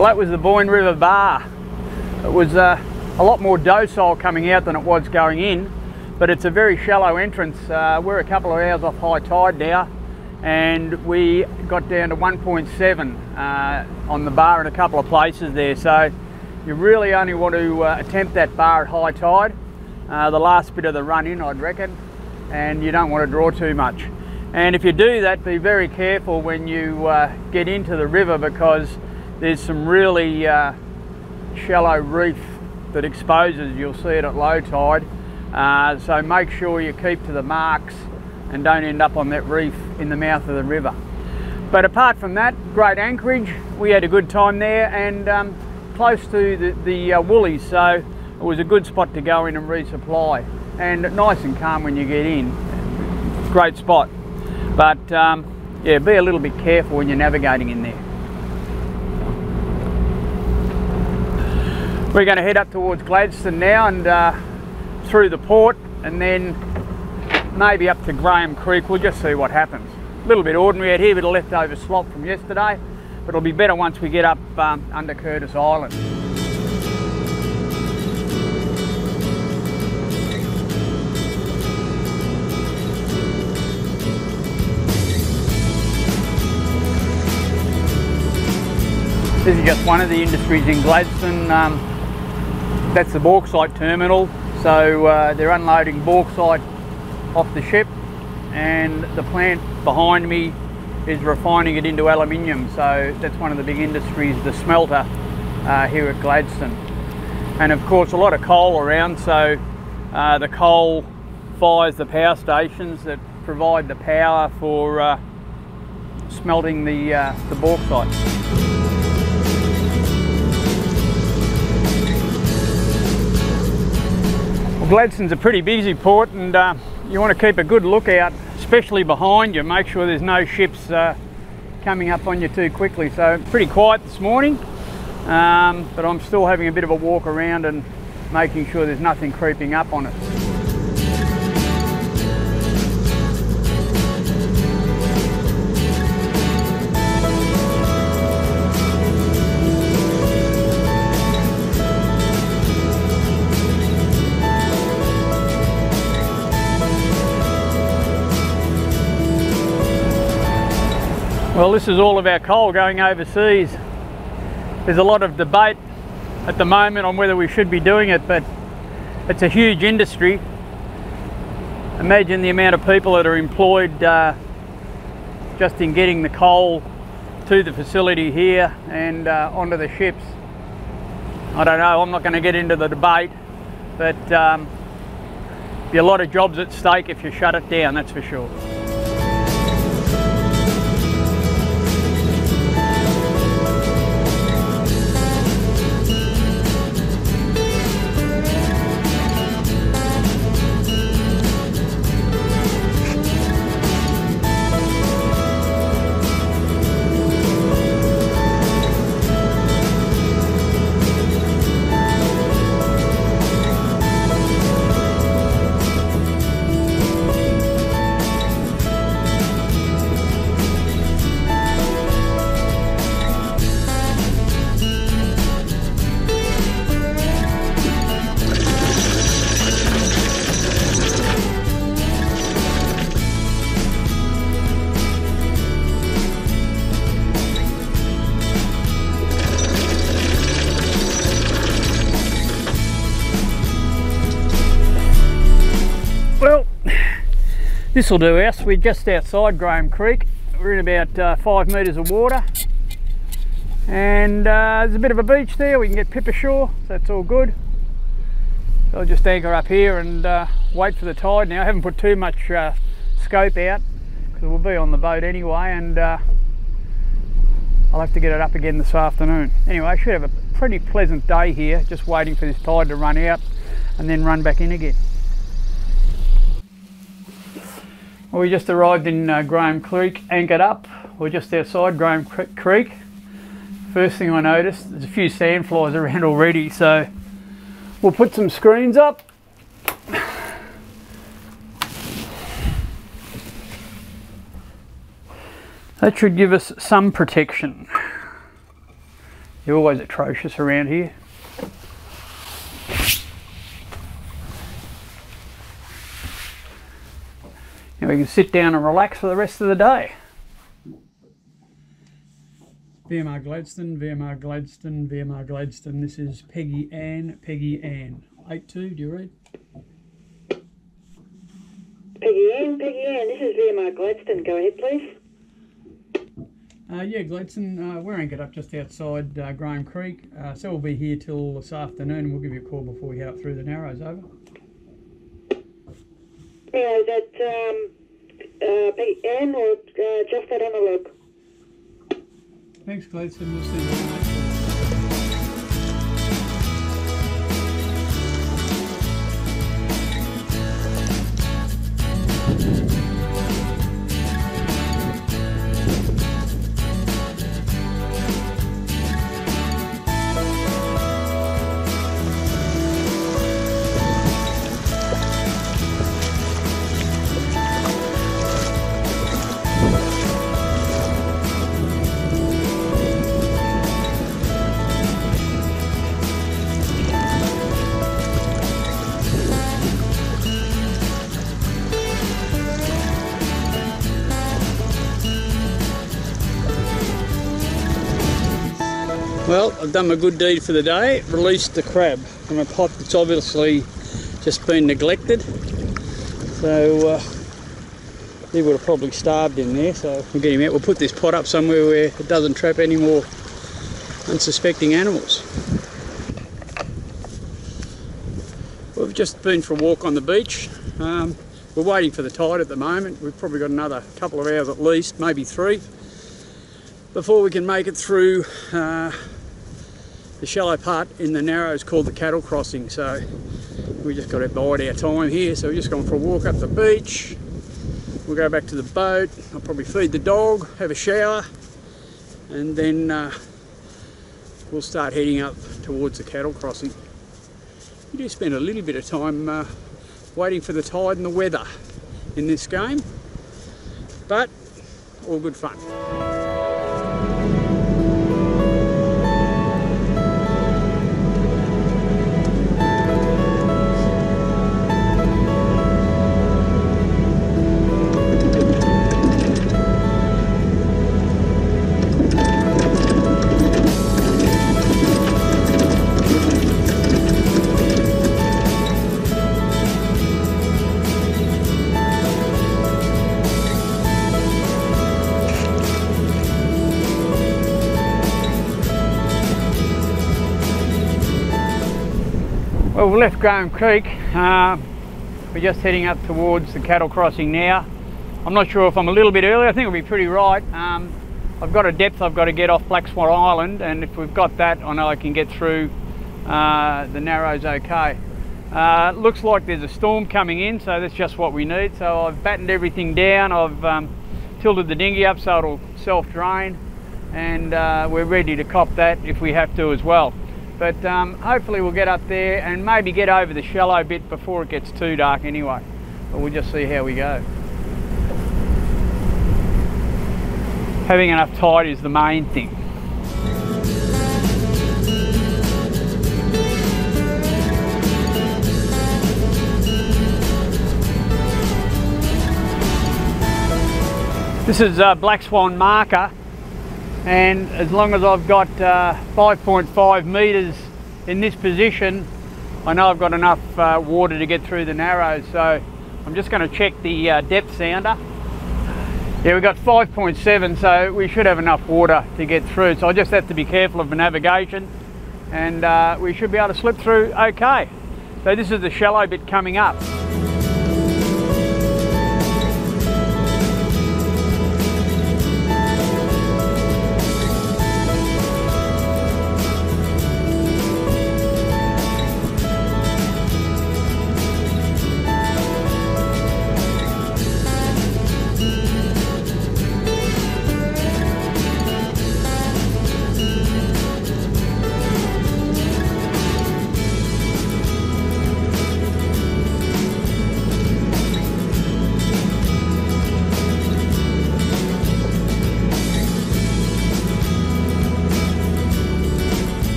Well, that was the Boyne River Bar. It was a lot more docile coming out than it was going in, but it's a very shallow entrance. We're a couple of hours off high tide now, and we got down to 1.7 on the bar in a couple of places there, so you really only want to attempt that bar at high tide, the last bit of the run in, I'd reckon, and you don't want to draw too much. And if you do that, be very careful when you get into the river, because there's some really shallow reef that exposes. You'll see it at low tide, so make sure you keep to the marks and don't end up on that reef in the mouth of the river. But apart from that, great anchorage. We had a good time there, and close to the Woolies, so it was a good spot to go in and resupply, and nice and calm when you get in. Great spot, but yeah, be a little bit careful when you're navigating in there. We're going to head up towards Gladstone now, and through the port, and then maybe up to Graham Creek. We'll just see what happens. A little bit ordinary out here, a bit of leftover slop from yesterday, but it'll be better once we get up under Curtis Island. This is just one of the industries in Gladstone. That's the bauxite terminal, so they're unloading bauxite off the ship, and the plant behind me is refining it into aluminium, so that's one of the big industries, the smelter here at Gladstone. And of course a lot of coal around, so the coal fires the power stations that provide the power for smelting the bauxite. Gladstone's a pretty busy port, and you want to keep a good lookout, especially behind you. Make sure there's no ships coming up on you too quickly. So pretty quiet this morning, but I'm still having a bit of a walk around and making sure there's nothing creeping up on us. Well, this is all of our coal going overseas. There's a lot of debate at the moment on whether we should be doing it, but it's a huge industry. Imagine the amount of people that are employed just in getting the coal to the facility here and onto the ships. I don't know, I'm not going to get into the debate, but be a lot of jobs at stake if you shut it down, that's for sure. This will do us. We're just outside Graham Creek. We're in about 5 metres of water, and there's a bit of a beach there. We can get pip ashore, so that's all good. So I'll just anchor up here and wait for the tide now. I haven't put too much scope out because we'll be on the boat anyway, and I'll have to get it up again this afternoon. Anyway, I should have a pretty pleasant day here, just waiting for this tide to run out and then run back in again. Well, we just arrived in Graham Creek, anchored up. We're just outside Graham Creek. First thing I noticed, there's a few sandflies around already, so we'll put some screens up. That should give us some protection. They're always atrocious around here. Now we can sit down and relax for the rest of the day. VMR Gladstone, VMR Gladstone, VMR Gladstone. This is Peggy-Anne, Peggy-Anne. 82, do you read? Peggy-Anne, Peggy-Anne, this is VMR Gladstone. Go ahead, please. Yeah, Gladstone, we're anchored up just outside Graham Creek, so we'll be here till this afternoon and we'll give you a call before we head up through the Narrows, over. Yeah, is that Peggy-Anne or just that analogue? Thanks, Gladstone. We'll see you next time. Well, I've done my good deed for the day, released the crab from a pot that's obviously just been neglected. So he would have probably starved in there, so we'll get him out. We'll put this pot up somewhere where it doesn't trap any more unsuspecting animals. We've just been for a walk on the beach. We're waiting for the tide at the moment. We've probably got another couple of hours at least, maybe three, before we can make it through the shallow part in the Narrows called the Cattle Crossing. So we just got to bide our time here, so we're just going for a walk up the beach. We'll go back to the boat, I'll probably feed the dog, have a shower, and then we'll start heading up towards the Cattle Crossing. You do spend a little bit of time waiting for the tide and the weather in this game, but all good fun. Well, we left Graham Creek, we're just heading up towards the Cattle Crossing now. I'm not sure if I'm a little bit early, I think it'll be pretty right. I've got a depth I've got to get off Black Swan Island, and if we've got that I know I can get through the Narrows okay. Looks like there's a storm coming in, so that's just what we need. So I've battened everything down, I've tilted the dinghy up so it'll self-drain, and we're ready to cop that if we have to as well. But hopefully we'll get up there and maybe get over the shallow bit before it gets too dark anyway. But we'll just see how we go. Having enough tide is the main thing. This is Black Swan marker. And as long as I've got 5.5 metres in this position, I know I've got enough water to get through the Narrows. So I'm just going to check the depth sounder. Yeah, we've got 5.7, so we should have enough water to get through. So I just have to be careful of the navigation, and we should be able to slip through okay. So this is the shallow bit coming up.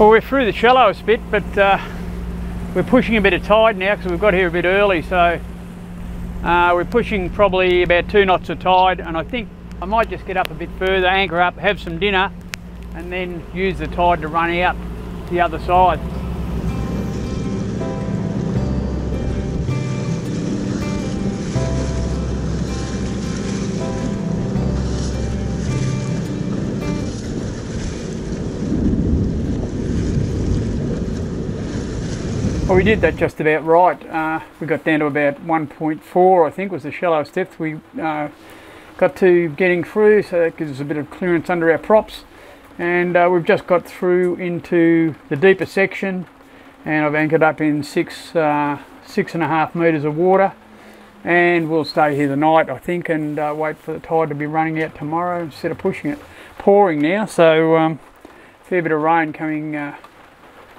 Well, we're through the shallowest bit, but we're pushing a bit of tide now because we've got here a bit early, so we're pushing probably about 2 knots of tide, and I think I might just get up a bit further, anchor up, have some dinner, and then use the tide to run out the other side. Well, we did that just about right. We got down to about 1.4, I think, was the shallowest depth we got to getting through, so that gives us a bit of clearance under our props. And we've just got through into the deeper section, and I've anchored up in six and a half metres of water, and we'll stay here the night, I think, and wait for the tide to be running out tomorrow instead of pushing it. Pouring now, so a fair bit of rain coming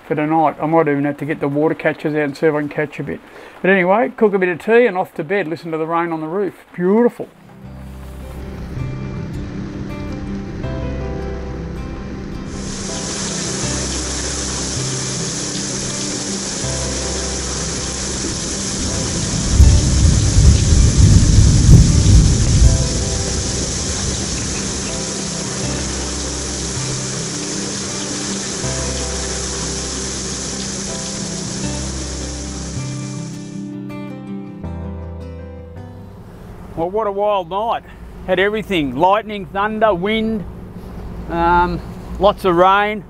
for tonight. I might even have to get the water catchers out and see if I can catch a bit. But anyway, cook a bit of tea and off to bed, listen to the rain on the roof. Beautiful. Well, what a wild night. Had everything, lightning, thunder, wind, lots of rain.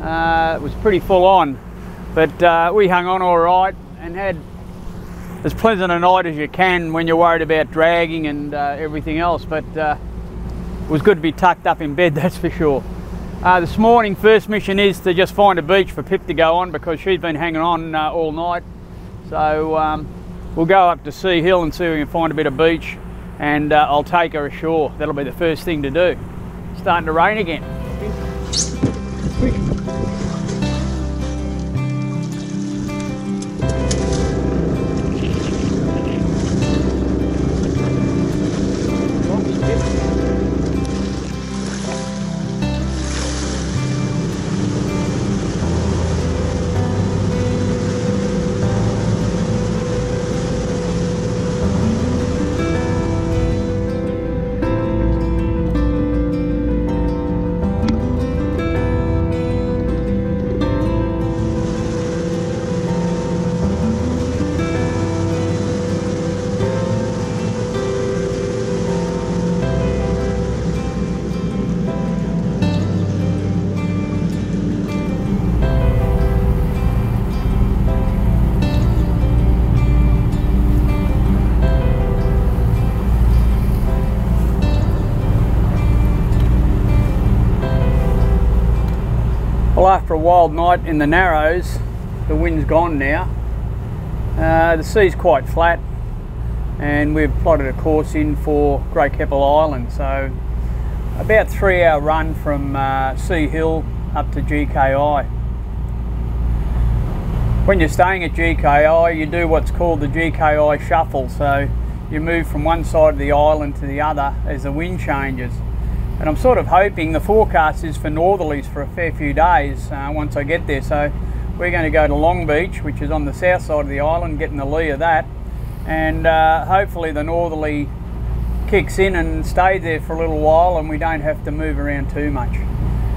It was pretty full on, but we hung on all right and had as pleasant a night as you can when you're worried about dragging and everything else, but it was good to be tucked up in bed, that's for sure. This morning, first mission is to just find a beach for Pip to go on because she's been hanging on all night. So we'll go up to Sea Hill and see if we can find a bit of beach, and I'll take her ashore. That'll be the first thing to do. It's starting to rain again. After a wild night in the Narrows, the wind's gone now. The sea's quite flat, and we've plotted a course in for Great Keppel Island. So about 3 hour run from Sea Hill up to GKI. When you're staying at GKI, you do what's called the GKI shuffle. So you move from one side of the island to the other as the wind changes. And I'm sort of hoping the forecast is for northerlies for a fair few days once I get there. So we're going to go to Long Beach, which is on the south side of the island, get in the lee of that, and hopefully the northerly kicks in and stays there for a little while and we don't have to move around too much.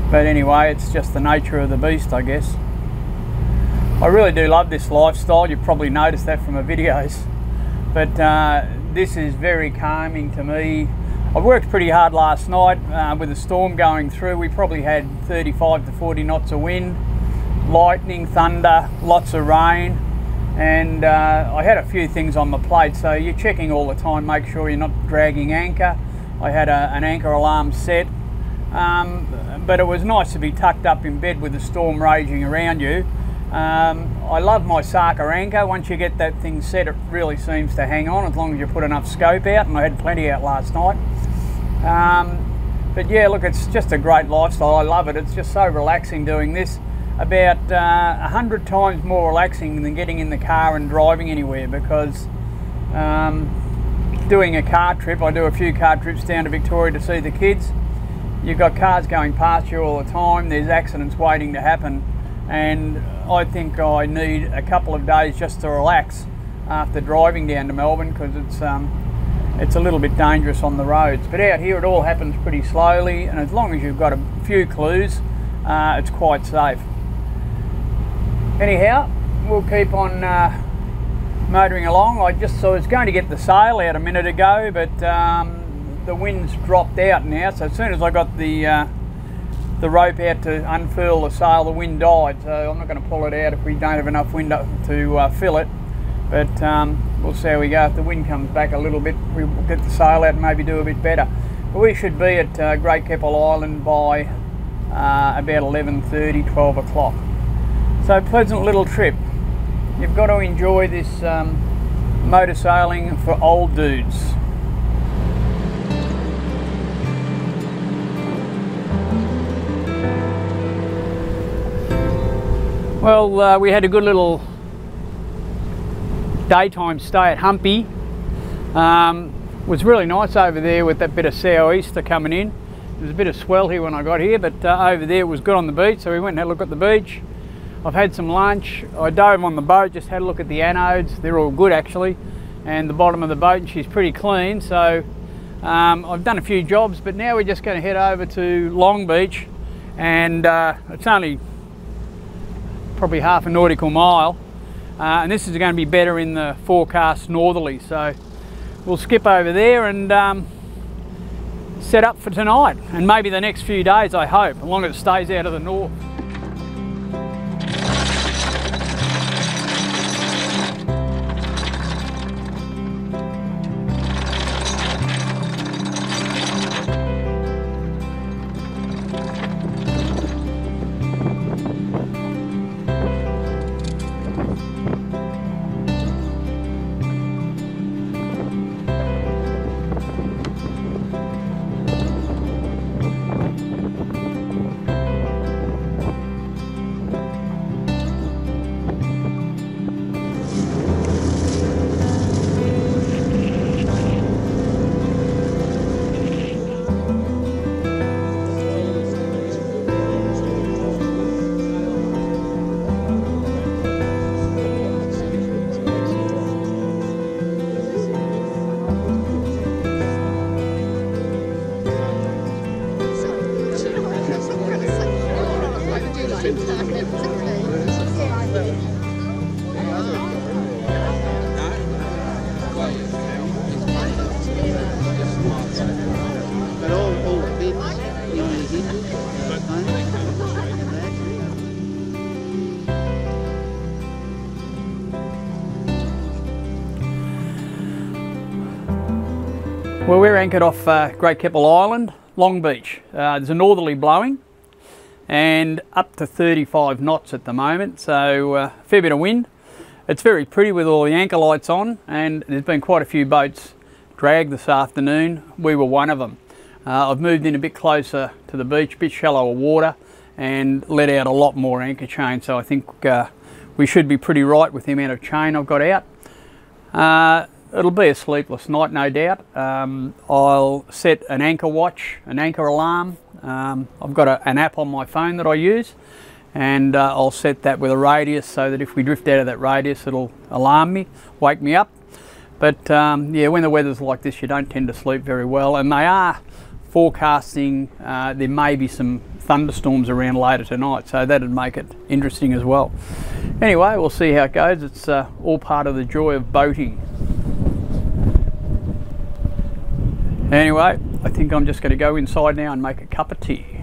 But anyway, it's just the nature of the beast, I guess. I really do love this lifestyle. You've probably noticed that from my videos, but this is very calming to me. I worked pretty hard last night with a storm going through. We probably had 35 to 40 knots of wind, lightning, thunder, lots of rain, and I had a few things on my plate, so you're checking all the time, make sure you're not dragging anchor. I had an anchor alarm set, but it was nice to be tucked up in bed with the storm raging around you. I love my Sarka anchor. Once you get that thing set, it really seems to hang on as long as you put enough scope out, and I had plenty out last night. But yeah, look, it's just a great lifestyle. I love it. It's just so relaxing doing this. About 100 times more relaxing than getting in the car and driving anywhere, because doing a car trip, I do a few car trips down to Victoria to see the kids. You've got cars going past you all the time, there's accidents waiting to happen, and I think I need a couple of days just to relax after driving down to Melbourne, because it's a little bit dangerous on the roads. But out here it all happens pretty slowly, and as long as you've got a few clues, it's quite safe. Anyhow, we'll keep on motoring along. I just was going to get the sail out a minute ago, but the wind's dropped out now, so as soon as I got the rope out to unfurl the sail, the wind died, so I'm not going to pull it out if we don't have enough wind to fill it. But we'll see how we go. If the wind comes back a little bit, we'll get the sail out and maybe do a bit better. But we should be at Great Keppel Island by about 11:30, 12 o'clock. So, pleasant little trip. You've got to enjoy this motor sailing for old dudes. Well, we had a good little daytime stay at Humpy. Was really nice over there with that bit of southeaster coming in. There was a bit of swell here when I got here, but over there it was good on the beach, so we went and had a look at the beach. I've had some lunch. I dove on the boat, just had a look at the anodes. They're all good actually, and the bottom of the boat, and she's pretty clean. So I've done a few jobs, but now we're just going to head over to Long Beach, and it's only probably half a nautical mile. And this is going to be better in the forecast northerly, so we'll skip over there and set up for tonight and maybe the next few days, I hope, as long as it stays out of the north. Well, we're anchored off Great Keppel Island, Long Beach. There's a northerly blowing and up to 35 knots at the moment, so a fair bit of wind. It's very pretty with all the anchor lights on, and there's been quite a few boats dragged this afternoon. We were one of them. I've moved in a bit closer to the beach, a bit shallower water, and let out a lot more anchor chain, so I think we should be pretty right with the amount of chain I've got out. It'll be a sleepless night, no doubt. I'll set an anchor watch, an anchor alarm. I've got an app on my phone that I use, and I'll set that with a radius so that if we drift out of that radius, it'll alarm me, wake me up. But yeah, when the weather's like this, you don't tend to sleep very well, and they are forecasting there may be some thunderstorms around later tonight, so that'd make it interesting as well. Anyway, we'll see how it goes. It's all part of the joy of boating. Anyway, I think I'm just going to go inside now and make a cup of tea.